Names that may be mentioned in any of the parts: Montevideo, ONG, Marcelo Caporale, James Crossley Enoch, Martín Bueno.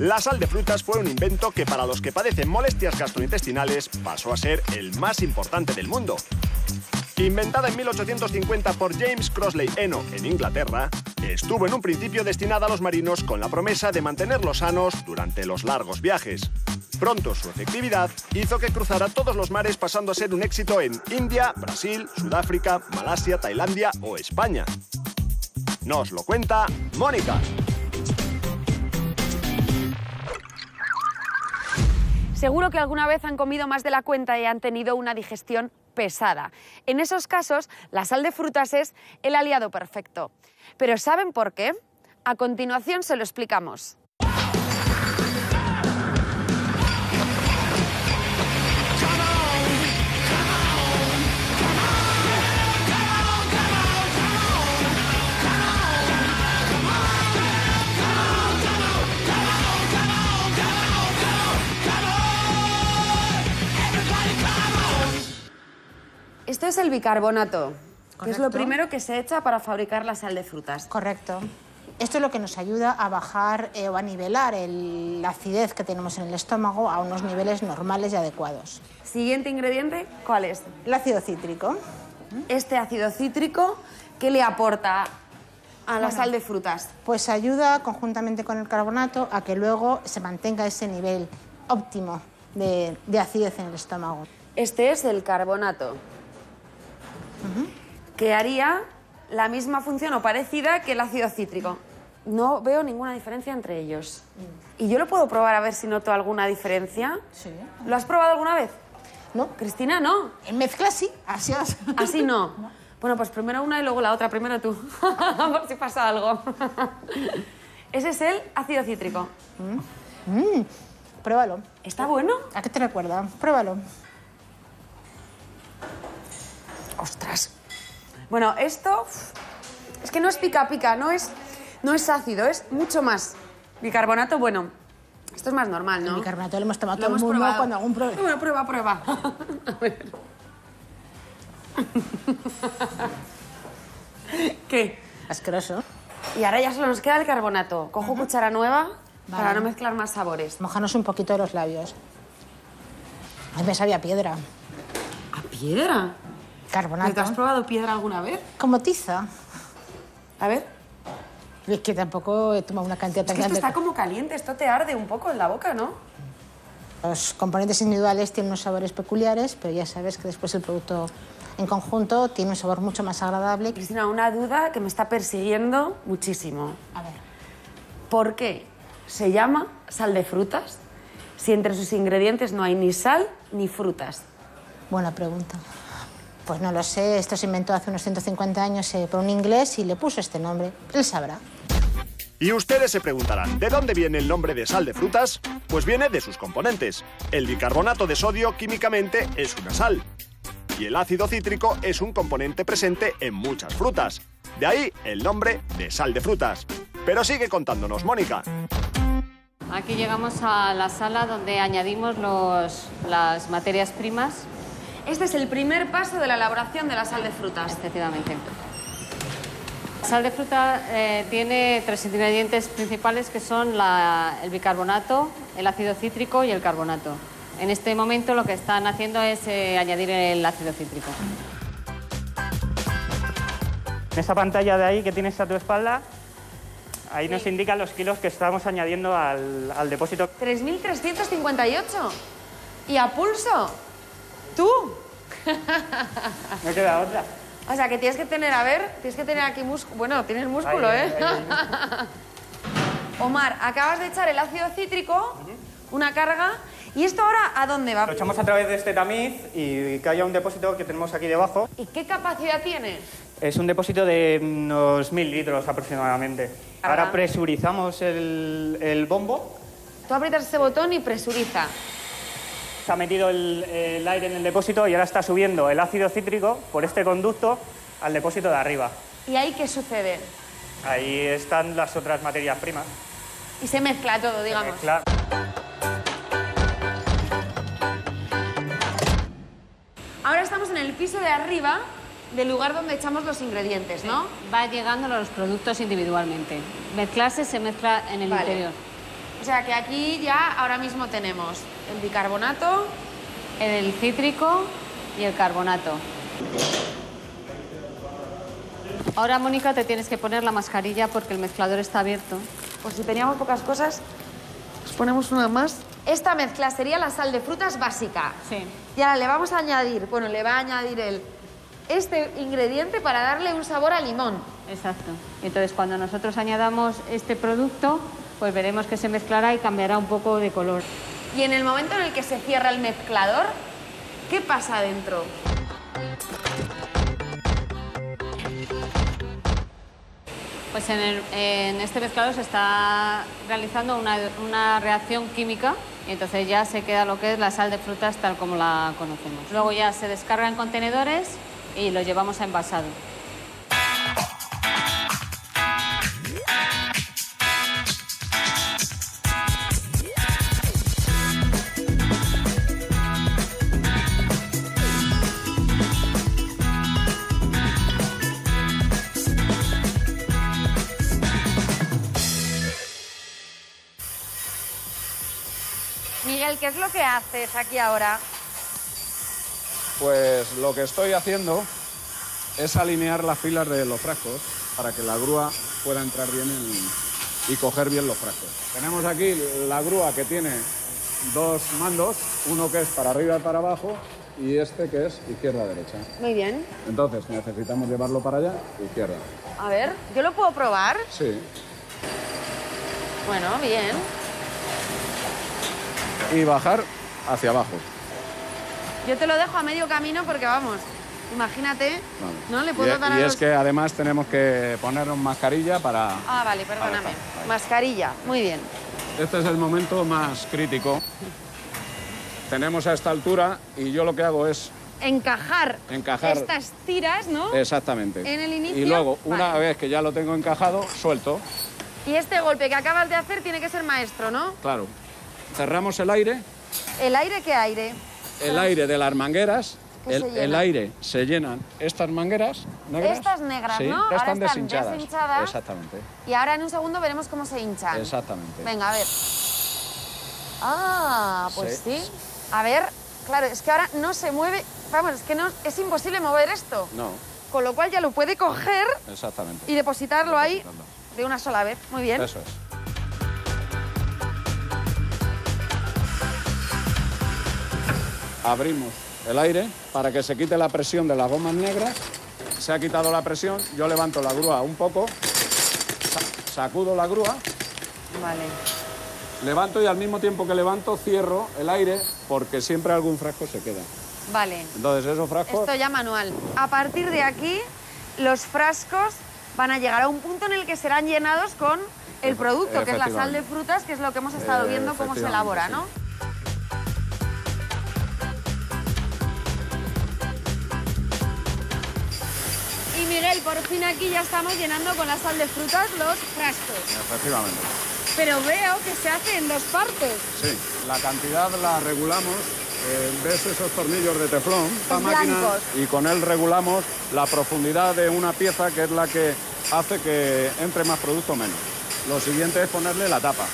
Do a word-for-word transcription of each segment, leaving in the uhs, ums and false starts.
La sal de frutas fue un invento que para los que padecen molestias gastrointestinales pasó a ser el más importante del mundo. Inventada en mil ochocientos cincuenta por James Crossley Enoch en Inglaterra, estuvo en un principio destinada a los marinos con la promesa de mantenerlos sanos durante los largos viajes. Pronto su efectividad hizo que cruzara todos los mares, pasando a ser un éxito en India, Brasil, Sudáfrica, Malasia, Tailandia o España. Nos lo cuenta Mónica. Seguro que alguna vez han comido más de la cuenta y han tenido una digestión pesada. En esos casos, la sal de frutas es el aliado perfecto. ¿Pero saben por qué? A continuación se lo explicamos. Esto es el bicarbonato, Correcto. Que es lo primero que se echa para fabricar la sal de frutas. Correcto. Esto es lo que nos ayuda a bajar eh, o a nivelar el, la acidez que tenemos en el estómago a unos niveles normales y adecuados. Siguiente ingrediente, ¿cuál es? El ácido cítrico. Este ácido cítrico, ¿qué le aporta a la bueno, sal de frutas? Pues ayuda conjuntamente con el carbonato a que luego se mantenga ese nivel óptimo de, de acidez en el estómago. Este es el carbonato. Uh-huh. Que haría la misma función o parecida que el ácido cítrico. No veo ninguna diferencia entre ellos. Mm. ¿Y yo lo puedo probar a ver si noto alguna diferencia? Sí. ¿Lo has probado alguna vez? No. Cristina, no. En mezcla sí, así has... Así no. no. Bueno, pues primero una y luego la otra, primero tú, por si pasa algo. Ese es el ácido cítrico. Mm. Mm. Pruébalo. ¿Está bueno? ¿A qué te recuerda? Pruébalo. ¡Ostras! Bueno, esto es que no es pica-pica, no es, no es ácido, es mucho más. Bicarbonato, bueno, esto es más normal, ¿no? El bicarbonato lo hemos tomado todo el mundo cuando algún problema. Bueno, prueba, prueba. A ver. ¿Qué? Asqueroso. Y ahora ya solo nos queda el carbonato. Cojo uh-huh. cuchara nueva vale. para no mezclar más sabores. Mojanos un poquito de los labios. Ay, me sabía a piedra. ¿A piedra? Carbonato. ¿Te has probado piedra alguna vez? Como tiza. A ver. Es que tampoco he tomado una cantidad tan grande. Esto está como caliente, esto te arde un poco en la boca, ¿no? Los componentes individuales tienen unos sabores peculiares, pero ya sabes que después el producto en conjunto tiene un sabor mucho más agradable. Cristina, una duda que me está persiguiendo muchísimo. A ver. ¿Por qué se llama sal de frutas si entre sus ingredientes no hay ni sal ni frutas? Buena pregunta. Pues no lo sé, esto se inventó hace unos ciento cincuenta años eh, por un inglés y le puso este nombre. Él sabrá. Y ustedes se preguntarán, ¿de dónde viene el nombre de sal de frutas? Pues viene de sus componentes. El bicarbonato de sodio químicamente es una sal. Y el ácido cítrico es un componente presente en muchas frutas. De ahí el nombre de sal de frutas. Pero sigue contándonos Mónica. Aquí llegamos a la sala donde añadimos los, las materias primas. Este es el primer paso de la elaboración de la sal de frutas. Efectivamente. La sal de fruta eh, tiene tres ingredientes principales que son la, el bicarbonato, el ácido cítrico y el carbonato. En este momento lo que están haciendo es eh, añadir el ácido cítrico. En esa pantalla de ahí que tienes a tu espalda, ahí sí. nos indican los kilos que estamos añadiendo al, al depósito. tres mil trescientos cincuenta y ocho. Y a pulso. ¿Tú? No queda otra. O sea, que tienes que tener, a ver, tienes que tener aquí músculo. Bueno, tienes músculo, ay, ¿eh? Ay, ay, ay. Omar, acabas de echar el ácido cítrico, una carga, ¿y esto ahora a dónde va? Lo echamos a través de este tamiz y que haya un depósito que tenemos aquí debajo. ¿Y qué capacidad tiene? Es un depósito de unos mil litros aproximadamente. Ajá. Ahora presurizamos el, el bombo. Tú aprietas este botón y presuriza. Se ha metido el, el aire en el depósito y ahora está subiendo el ácido cítrico por este conducto al depósito de arriba. ¿Y ahí qué sucede? Ahí están las otras materias primas. Y se mezcla todo, digamos. Se mezcla. Ahora estamos en el piso de arriba del lugar donde echamos los ingredientes, ¿no? Va llegando los productos individualmente. Mezclarse se mezcla en el vale. interior. O sea que aquí ya ahora mismo tenemos el bicarbonato, el cítrico y el carbonato. Ahora, Mónica, te tienes que poner la mascarilla porque el mezclador está abierto. Pues si teníamos pocas cosas, pues ponemos una más. Esta mezcla sería la sal de frutas básica. Sí. Y ahora le vamos a añadir, bueno, le va a añadir el, este ingrediente para darle un sabor a limón. Exacto. Entonces, cuando nosotros añadamos este producto, pues veremos que se mezclará y cambiará un poco de color. Y en el momento en el que se cierra el mezclador, ¿qué pasa adentro? Pues en, el, en este mezclado se está realizando una, una reacción química y entonces ya se queda lo que es la sal de frutas tal como la conocemos. Luego ya se descarga en contenedores y lo llevamos a envasado. Miguel, ¿qué es lo que haces aquí ahora? Pues lo que estoy haciendo es alinear las filas de los frascos para que la grúa pueda entrar bien en, y coger bien los frascos. Tenemos aquí la grúa que tiene dos mandos, uno que es para arriba y para abajo y este que es izquierda-derecha. Muy bien. Entonces necesitamos llevarlo para allá, izquierda. A ver, ¿yo lo puedo probar? Sí. Bueno, bien. Y bajar hacia abajo. Yo te lo dejo a medio camino porque, vamos, imagínate, vale. ¿No? Le puedo y, dar y a los... es que además tenemos que ponernos mascarilla para... Ah, vale, perdóname. Vale. Mascarilla, muy bien. Este es el momento más crítico. Tenemos a esta altura y yo lo que hago es... Encajar, encajar estas tiras, ¿no? Exactamente. En el inicio. Y luego, vale. Una vez que ya lo tengo encajado, suelto. Y este golpe que acabas de hacer tiene que ser maestro, ¿no? Claro. Cerramos el aire. ¿El aire qué aire? El aire de las mangueras. El, el aire se llenan estas mangueras negras. Estas negras, sí, ¿no? Ya ahora están deshinchadas. deshinchadas. Exactamente. Y ahora en un segundo veremos cómo se hinchan. Exactamente. Venga, a ver. Ah, pues sí. sí. A ver, claro, es que ahora no se mueve. Vamos, es que no, es imposible mover esto. No. Con lo cual ya lo puede coger. Exactamente. Y depositarlo ahí de una sola vez. Muy bien. Eso es. Abrimos el aire para que se quite la presión de las gomas negras. Se ha quitado la presión, yo levanto la grúa un poco, sacudo la grúa. Vale. Levanto y al mismo tiempo que levanto cierro el aire porque siempre algún frasco se queda. Vale. Entonces esos frascos... Esto ya manual. A partir de aquí los frascos van a llegar a un punto en el que serán llenados con el producto, que es la sal de frutas, que es lo que hemos estado viendo cómo se elabora, ¿no? Sí. Miguel, por fin aquí ya estamos llenando con la sal de frutas los frascos. Efectivamente. Pero veo que se hace en dos partes. Sí, la cantidad la regulamos. Eh, ¿Ves esos tornillos de teflón? Los blancos. Y con él regulamos la profundidad de una pieza que es la que hace que entre más producto o menos. Lo siguiente es ponerle la tapa.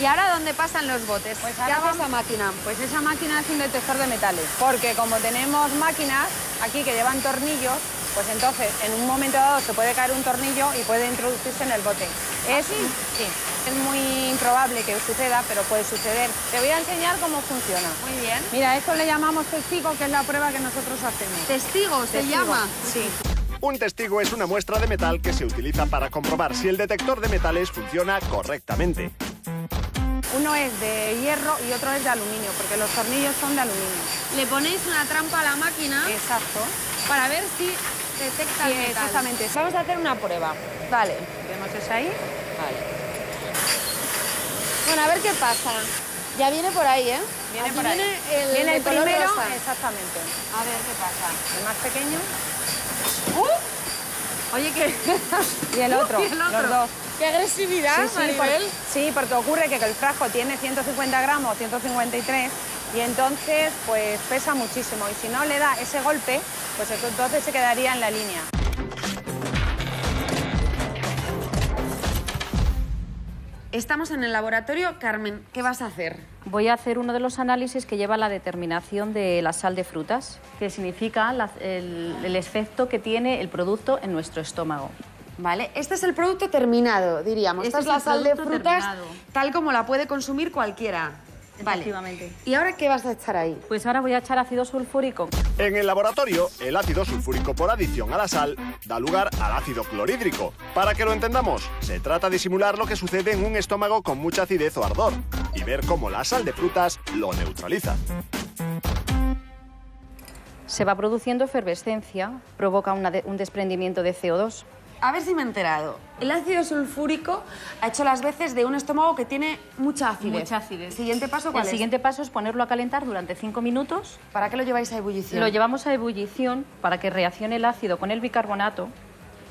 ¿Y ahora dónde pasan los botes? Pues ¿qué hago esa máquina? Pues esa máquina es un detector de metales, porque como tenemos máquinas aquí que llevan tornillos, pues entonces en un momento dado se puede caer un tornillo y puede introducirse en el bote. ¿Es? ¿Sí? Sí. Es muy improbable que suceda, pero puede suceder. Te voy a enseñar cómo funciona. Muy bien. Mira, esto le llamamos testigo, que es la prueba que nosotros hacemos. ¿Testigo se llama? Sí. Un testigo es una muestra de metal que se utiliza para comprobar si el detector de metales funciona correctamente. Uno es de hierro y otro es de aluminio, porque los tornillos son de aluminio. Le ponéis una trampa a la máquina. Exacto. Para ver si detecta sí, el metal. Exactamente. Vamos a hacer una prueba. Vale. ¿Tenemos esa ahí? Vale. Bueno, a ver qué pasa. Ya viene por ahí, ¿eh? Viene Aquí por viene ahí. El, viene el, el primero. Rosa. Exactamente. A ver qué pasa. El más pequeño. ¡Uh! Oye, que... y el otro, uh, y el otro. Los dos. ¡Qué agresividad, sí, sí, Maribel! Por, sí, porque ocurre que el frasco tiene ciento cincuenta gramos, ciento cincuenta y tres, y entonces pues pesa muchísimo. Y si no le da ese golpe, pues entonces se quedaría en la línea. Estamos en el laboratorio. Carmen, ¿qué vas a hacer? Voy a hacer uno de los análisis que lleva a la determinación de la sal de frutas, que significa la, el, el efecto que tiene el producto en nuestro estómago. Vale, este es el producto terminado, diríamos. Este Esta es la sal de frutas terminado. Tal como la puede consumir cualquiera. Efectivamente. Vale. ¿Y ahora qué vas a echar ahí? Pues ahora voy a echar ácido sulfúrico. En el laboratorio, el ácido sulfúrico por adición a la sal da lugar al ácido clorhídrico. Para que lo entendamos, se trata de simular lo que sucede en un estómago con mucha acidez o ardor y ver cómo la sal de frutas lo neutraliza. Se va produciendo efervescencia, provoca una de, un desprendimiento de ce o dos. A ver si me he enterado. El ácido sulfúrico ha hecho las veces de un estómago que tiene mucha acidez. Mucha acidez. ¿El siguiente paso cuál es? El siguiente paso es ponerlo a calentar durante cinco minutos. ¿Para qué lo lleváis a ebullición? Lo llevamos a ebullición para que reaccione el ácido con el bicarbonato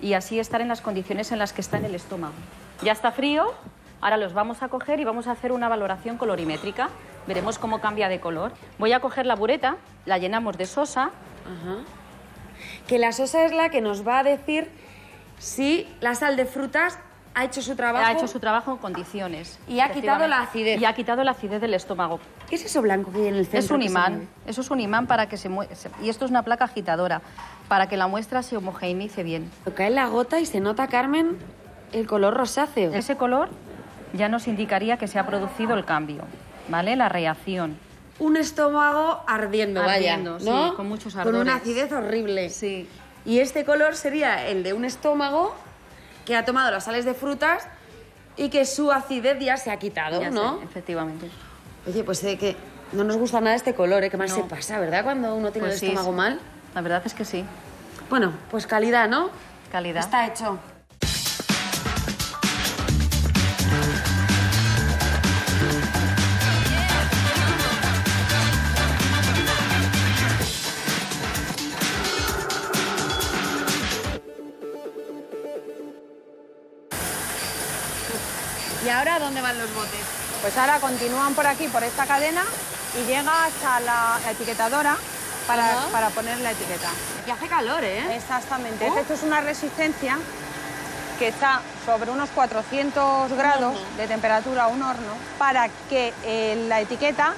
y así estar en las condiciones en las que está en el estómago. Ya está frío, ahora los vamos a coger y vamos a hacer una valoración colorimétrica. Veremos cómo cambia de color. Voy a coger la bureta, la llenamos de sosa. Ajá. Que la sosa es la que nos va a decir... Sí, la sal de frutas ha hecho su trabajo. Ha hecho su trabajo en condiciones. Y ha quitado la acidez. Y ha quitado la acidez del estómago. ¿Qué es eso blanco que hay en el centro? Es un imán. Eso es un imán para que se mueva. Y esto es una placa agitadora, para que la muestra se homogeneice bien. Cae la gota y se nota, Carmen, el color rosáceo. Ese color ya nos indicaría que se ha producido el cambio, ¿vale? La reacción. Un estómago ardiendo, ardiendo vaya, ¿no? Sí, con muchos ardores. Con una acidez horrible. Sí. Y este color sería el de un estómago que ha tomado las sales de frutas y que su acidez ya se ha quitado, ya ¿no? Sé, efectivamente. Oye, pues eh, que no nos gusta nada este color, ¿eh? Que mal no. se pasa, ¿verdad? Cuando uno tiene pues el sí, estómago sí. mal. La verdad es que sí. Bueno, pues calidad, ¿no? Calidad. Está hecho. ¿Y ahora dónde van los botes? Pues ahora continúan por aquí, por esta cadena, y llega hasta la etiquetadora para, uh-huh. para poner la etiqueta. Y hace calor, ¿eh? Exactamente. Uh. Esto es una resistencia que está sobre unos cuatrocientos grados uh-huh. de temperatura a un horno para que eh, la etiqueta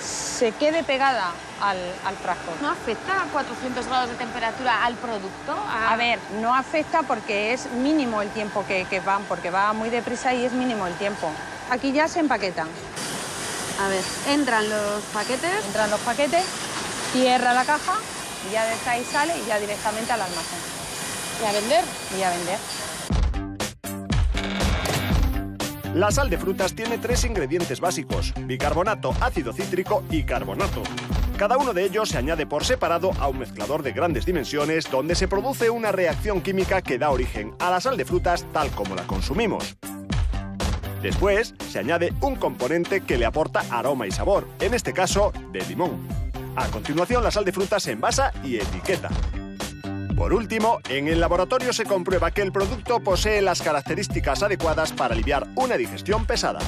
se quede pegada al, al frasco. ¿No afecta a cuatrocientos grados de temperatura al producto? A, a ver, no afecta porque es mínimo el tiempo que, que van, porque va muy deprisa y es mínimo el tiempo. Aquí ya se empaquetan. A ver, entran los paquetes. Entran los paquetes, cierra la caja, y ya de ahí sale y ya directamente al almacén. ¿Y a vender? Y a vender. La sal de frutas tiene tres ingredientes básicos: bicarbonato, ácido cítrico y carbonato. Cada uno de ellos se añade por separado a un mezclador de grandes dimensiones donde se produce una reacción química que da origen a la sal de frutas tal como la consumimos. Después se añade un componente que le aporta aroma y sabor, en este caso de limón. A continuación la sal de frutas se envasa y etiqueta. Por último, en el laboratorio se comprueba que el producto posee las características adecuadas para aliviar una digestión pesada.